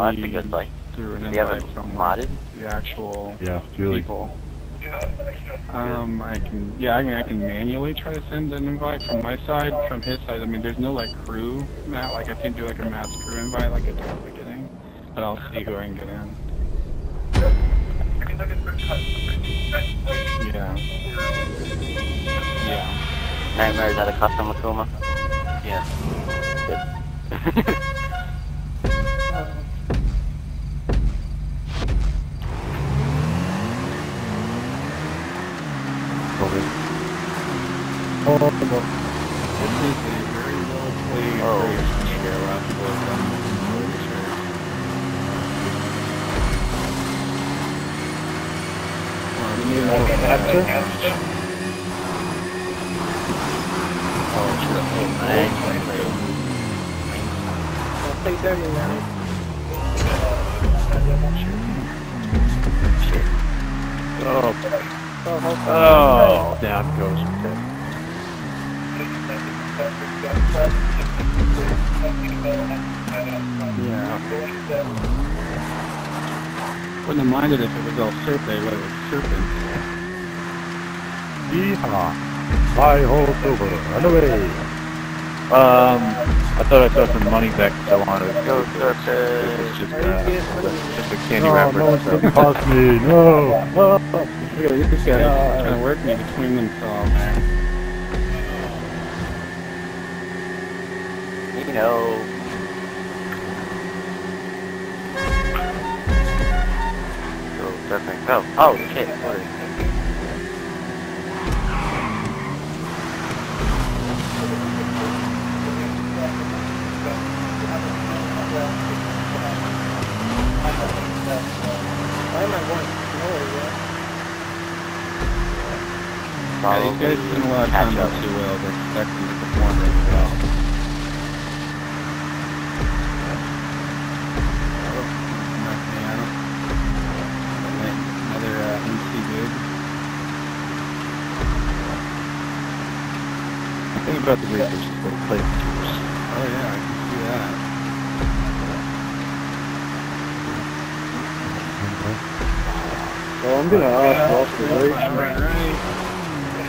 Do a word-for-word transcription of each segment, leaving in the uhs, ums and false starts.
mod because like we haven't modded the actual yeah, really. people. Um, I can yeah, I mean I can manually try to send an invite from my side, from his side. I mean, there's no like crew map. Like I can do like a mass crew invite, like I did at the beginning, but I'll see who I can get in. Yeah. Yeah. Nightmares at a custom Akuma. Yeah. Good. Oh, this is a very well played Oh, down goes. Yeah. Wouldn't have minded if it was all surfing, but it was surfing. Yeehaw! Fly hole silver, run away! Um, I thought I saw some money back that I wanted to go surfing. It was just, uh, just a candy no, wrapper. No, so. Cost me, no! No! Look at this guy uh, trying to work me between themselves, man. No. So definitely no. Oh shit! What is it? These guys didn't want to catch up too well. They're stuck in the performance as well. Think about the research for the plate. Oh yeah, I can see that. Mm-hmm. So I'm gonna ask Walter, right? Right,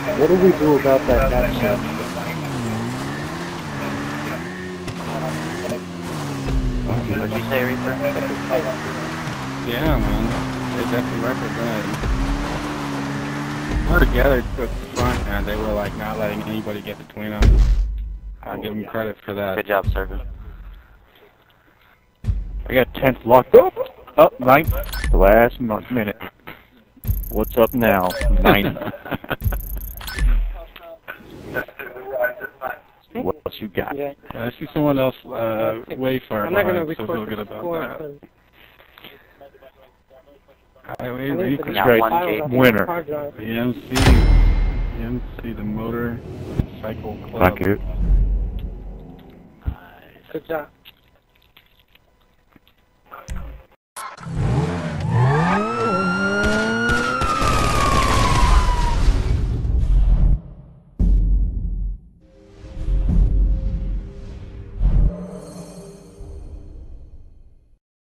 right. What do we do about that matchup? What did you say, Reaper? Yeah, man. They definitely represent. We're together at the front, man. They were like not letting anybody get between them. I'll oh, give them yeah. credit for that. Good job, Sergeant. I got tenth locked up. Up ninth, the last minute. What's up now? ninth. What else you got? Yeah. I see someone else uh, way far I'm behind, not so feel good about score, that. But... I mean, we can straight winner. The M C, the M C, the Motor Cycle Club. Thank you. Good job.